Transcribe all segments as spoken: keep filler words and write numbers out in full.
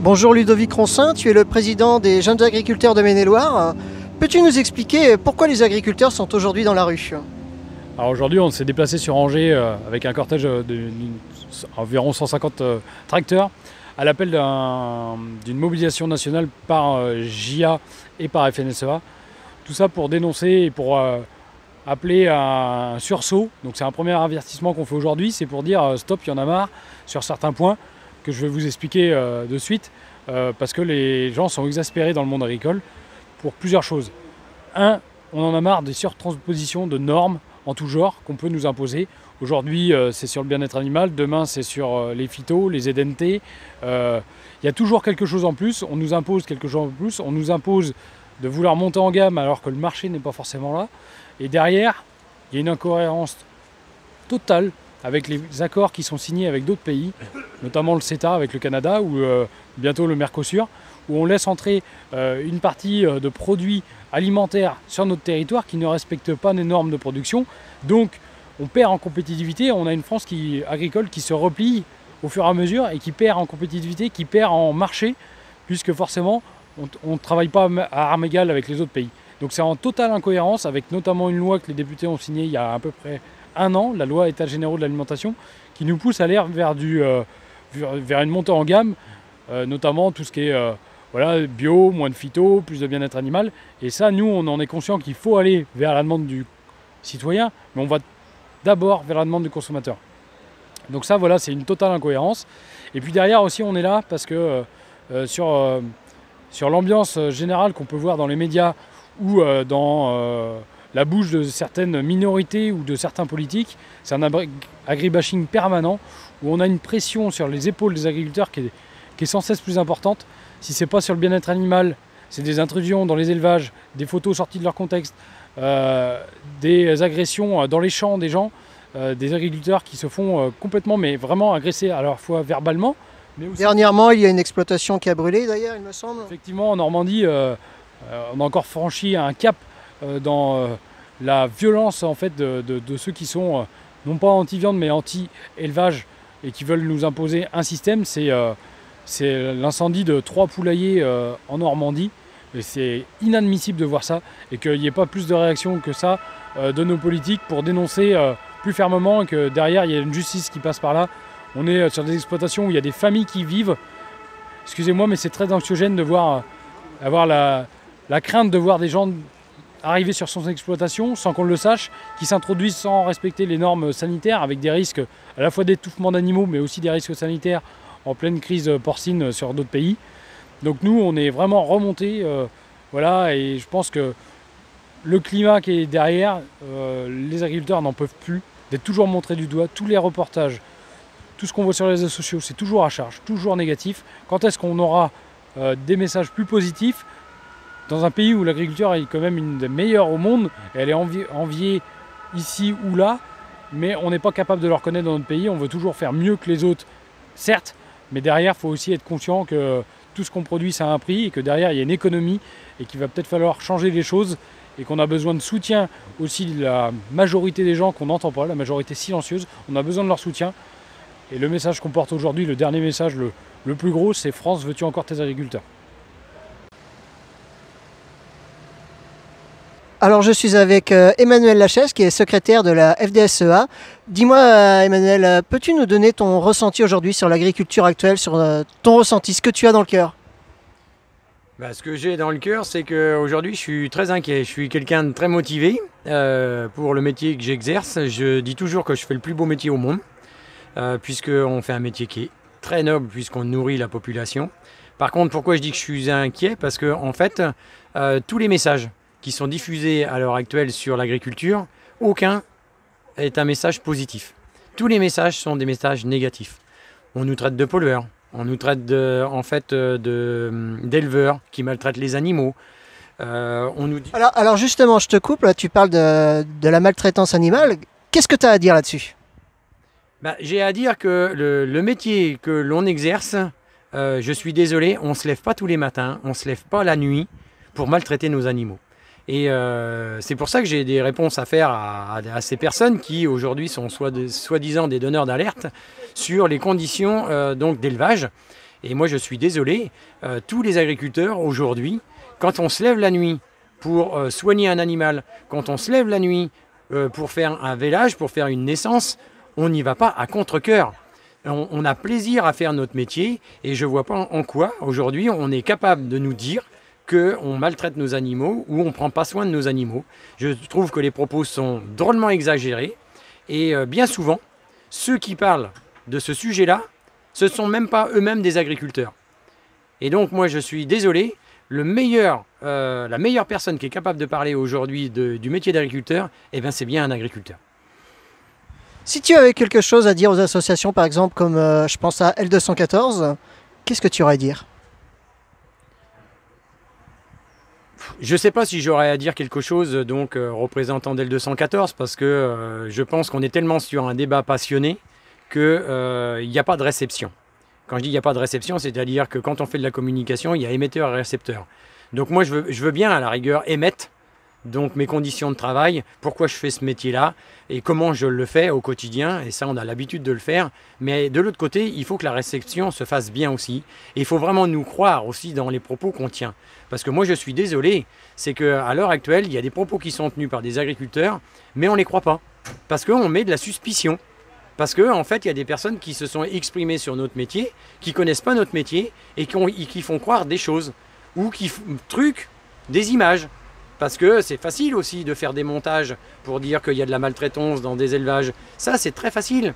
Bonjour Ludovic Ronsin, tu es le président des jeunes agriculteurs de Maine-et-Loire. Peux-tu nous expliquer pourquoi les agriculteurs sont aujourd'hui dans la rue? Alors aujourd'hui, on s'est déplacé sur Angers avec un cortège d'environ cent cinquante tracteurs à l'appel d'une un, mobilisation nationale par J A et par F N S E A. Tout ça pour dénoncer et pour euh, appeler à un sursaut. Donc c'est un premier avertissement qu'on fait aujourd'hui, c'est pour dire euh, stop, il y en a marre sur certains points que je vais vous expliquer euh, de suite euh, parce que les gens sont exaspérés dans le monde agricole pour plusieurs choses. Un, on en a marre des surtranspositions de normes en tout genre qu'on peut nous imposer. Aujourd'hui euh, c'est sur le bien-être animal, demain c'est sur euh, les phytos, les E D N T. Il euh, y a toujours quelque chose en plus, on nous impose quelque chose en plus, on nous impose de vouloir monter en gamme alors que le marché n'est pas forcément là. Et derrière, il y a une incohérence totale avec les accords qui sont signés avec d'autres pays, notamment le CETA avec le Canada ou euh, bientôt le Mercosur, où on laisse entrer euh, une partie euh, de produits alimentaires sur notre territoire qui ne respectent pas les normes de production. Donc on perd en compétitivité, on a une France qui, agricole qui se replie au fur et à mesure et qui perd en compétitivité, qui perd en marché, puisque forcément on ne travaille pas à armes égales avec les autres pays. Donc c'est en totale incohérence avec notamment une loi que les députés ont signée il y a à peu près un an, la loi États généraux de l'alimentation, qui nous pousse à l'air vers, euh, vers une montée en gamme, euh, notamment tout ce qui est euh, voilà, bio, moins de phyto, plus de bien-être animal. Et ça, nous, on en est conscient qu'il faut aller vers la demande du citoyen, mais on va d'abord vers la demande du consommateur. Donc ça, voilà, c'est une totale incohérence. Et puis derrière aussi, on est là parce que euh, sur... Euh, Sur l'ambiance générale qu'on peut voir dans les médias ou dans la bouche de certaines minorités ou de certains politiques, c'est un agribashing permanent où on a une pression sur les épaules des agriculteurs qui est, qui est sans cesse plus importante. Si ce n'est pas sur le bien-être animal, c'est des intrusions dans les élevages, des photos sorties de leur contexte, euh, des agressions dans les champs des gens, euh, des agriculteurs qui se font complètement, mais vraiment agressés à la fois verbalement. Dernièrement, il y a une exploitation qui a brûlé d'ailleurs, il me semble. Effectivement, en Normandie, euh, euh, on a encore franchi un cap euh, dans euh, la violence en fait, de, de, de ceux qui sont euh, non pas anti-viande mais anti-élevage et qui veulent nous imposer un système. C'est euh, l'incendie de trois poulaillers euh, en Normandie. C'est inadmissible de voir ça et qu'il n'y ait pas plus de réaction que ça euh, de nos politiques pour dénoncer euh, plus fermement et que derrière il y a une justice qui passe par là. On est sur des exploitations où il y a des familles qui vivent. Excusez-moi, mais c'est très anxiogène de voir avoir la, la crainte de voir des gens arriver sur son exploitation sans qu'on le sache, qui s'introduisent sans respecter les normes sanitaires, avec des risques à la fois d'étouffement d'animaux, mais aussi des risques sanitaires en pleine crise porcine sur d'autres pays. Donc nous, on est vraiment remontés, euh, voilà, et je pense que le climat qui est derrière, euh, les agriculteurs n'en peuvent plus d'être toujours montrés du doigt, tous les reportages. Tout ce qu'on voit sur les réseaux sociaux, c'est toujours à charge, toujours négatif. Quand est-ce qu'on aura euh, des messages plus positifs dans un pays où l'agriculture est quand même une des meilleures au monde, et elle est envi enviée ici ou là, mais on n'est pas capable de le reconnaître dans notre pays. On veut toujours faire mieux que les autres, certes, mais derrière, il faut aussi être conscient que tout ce qu'on produit, ça a un prix, et que derrière, il y a une économie, et qu'il va peut-être falloir changer les choses, et qu'on a besoin de soutien aussi de la majorité des gens qu'on n'entend pas, la majorité silencieuse, on a besoin de leur soutien. Et le message qu'on porte aujourd'hui, le dernier message, le, le plus gros, c'est « France, veux-tu encore tes agriculteurs ?» Alors je suis avec euh, Emmanuel Lachaise, qui est secrétaire de la F D S E A. Dis-moi euh, Emmanuel, peux-tu nous donner ton ressenti aujourd'hui sur l'agriculture actuelle, sur euh, ton ressenti, ce que tu as dans le cœur? Bah, ce que j'ai dans le cœur, c'est qu'aujourd'hui je suis très inquiet. Je suis quelqu'un de très motivé euh, pour le métier que j'exerce. Je dis toujours que je fais le plus beau métier au monde. Euh, puisqu'on fait un métier qui est très noble, puisqu'on nourrit la population. Par contre, pourquoi je dis que je suis inquiet? Parce que, en fait, euh, tous les messages qui sont diffusés à l'heure actuelle sur l'agriculture, aucun est un message positif. Tous les messages sont des messages négatifs. On nous traite de pollueurs, on nous traite de, en fait d'éleveurs qui maltraitent les animaux. Euh, on nous dit... alors, alors justement, je te coupe, là, tu parles de, de la maltraitance animale. Qu'est-ce que tu as à dire là-dessus? Bah, j'ai à dire que le, le métier que l'on exerce, euh, je suis désolé, on ne se lève pas tous les matins, on ne se lève pas la nuit pour maltraiter nos animaux. Et euh, c'est pour ça que j'ai des réponses à faire à, à, à ces personnes qui aujourd'hui sont soi-disant des donneurs d'alerte sur les conditions euh, donc d'élevage. Et moi, je suis désolé, euh, tous les agriculteurs, aujourd'hui, quand on se lève la nuit pour euh, soigner un animal, quand on se lève la nuit euh, pour faire un vélage, pour faire une naissance, on n'y va pas à contre-cœur. On, on a plaisir à faire notre métier et je ne vois pas en quoi, aujourd'hui, on est capable de nous dire qu'on maltraite nos animaux ou on ne prend pas soin de nos animaux. Je trouve que les propos sont drôlement exagérés et euh, bien souvent, ceux qui parlent de ce sujet-là, ce ne sont même pas eux-mêmes des agriculteurs. Et donc moi je suis désolé, le meilleur, euh, la meilleure personne qui est capable de parler aujourd'hui du métier d'agriculteur, eh ben c'est bien un agriculteur. Si tu avais quelque chose à dire aux associations, par exemple comme euh, je pense à L deux cent quatorze, qu'est-ce que tu aurais à dire ? Je ne sais pas si j'aurais à dire quelque chose, donc euh, représentant d'L deux cent quatorze, parce que euh, je pense qu'on est tellement sur un débat passionné qu'il n'y a pas de réception. Quand je dis il n'y a pas de réception, c'est-à-dire que quand on fait de la communication, il y a émetteur et récepteur. Donc moi, je veux, je veux bien, à la rigueur, émettre donc, mes conditions de travail, pourquoi je fais ce métier-là et comment je le fais au quotidien. Et ça, on a l'habitude de le faire. Mais de l'autre côté, il faut que la réception se fasse bien aussi. Et il faut vraiment nous croire aussi dans les propos qu'on tient. Parce que moi, je suis désolé, c'est qu'à l'heure actuelle, il y a des propos qui sont tenus par des agriculteurs, mais on ne les croit pas. Parce qu'on met de la suspicion. Parce qu'en fait, il y a des personnes qui se sont exprimées sur notre métier, qui ne connaissent pas notre métier et qui, ont, et qui font croire des choses ou qui truquent des images. Parce que c'est facile aussi de faire des montages pour dire qu'il y a de la maltraitance dans des élevages. Ça, c'est très facile.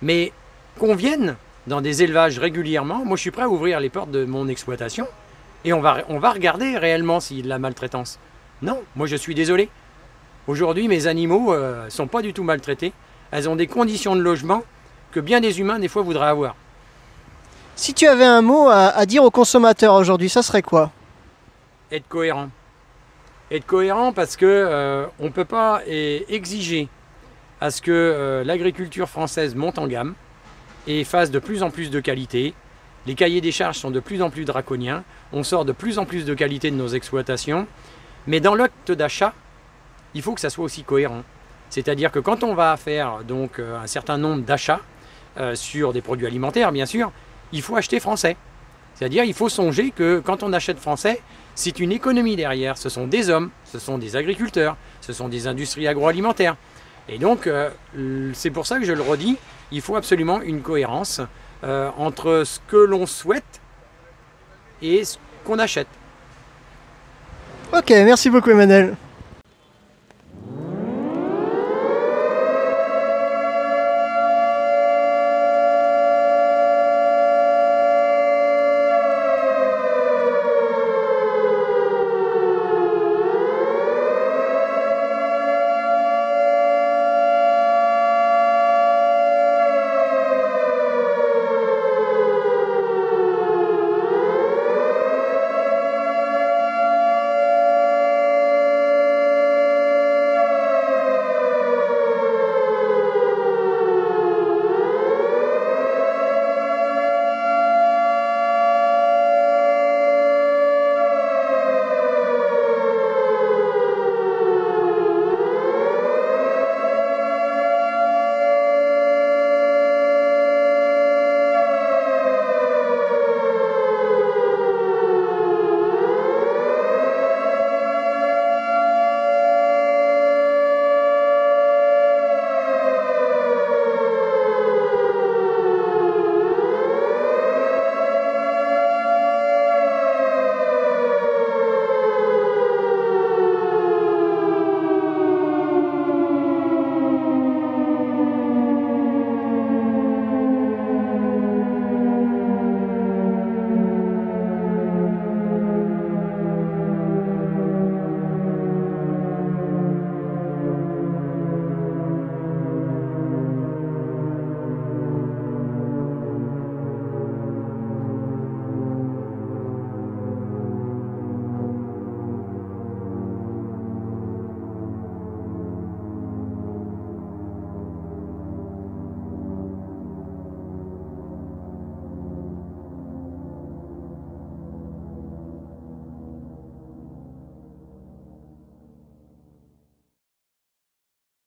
Mais qu'on vienne dans des élevages régulièrement, moi, je suis prêt à ouvrir les portes de mon exploitation et on va, on va regarder réellement s'il y a de la maltraitance. Non, moi, je suis désolé. Aujourd'hui, mes animaux euh, sont pas du tout maltraités. Elles ont des conditions de logement que bien des humains, des fois, voudraient avoir. Si tu avais un mot à, à dire aux consommateurs aujourd'hui, ça serait quoi? Être cohérent. Être cohérent parce qu'on euh, ne peut pas eh, exiger à ce que euh, l'agriculture française monte en gamme et fasse de plus en plus de qualité. Les cahiers des charges sont de plus en plus draconiens. On sort de plus en plus de qualité de nos exploitations. Mais dans l'acte d'achat, il faut que ça soit aussi cohérent. C'est-à-dire que quand on va faire donc, un certain nombre d'achats euh, sur des produits alimentaires, bien sûr, il faut acheter français. C'est-à-dire qu'il faut songer que quand on achète français, c'est une économie derrière. Ce sont des hommes, ce sont des agriculteurs, ce sont des industries agroalimentaires. Et donc, euh, c'est pour ça que je le redis, il faut absolument une cohérence euh, entre ce que l'on souhaite et ce qu'on achète. Ok, merci beaucoup Emmanuel.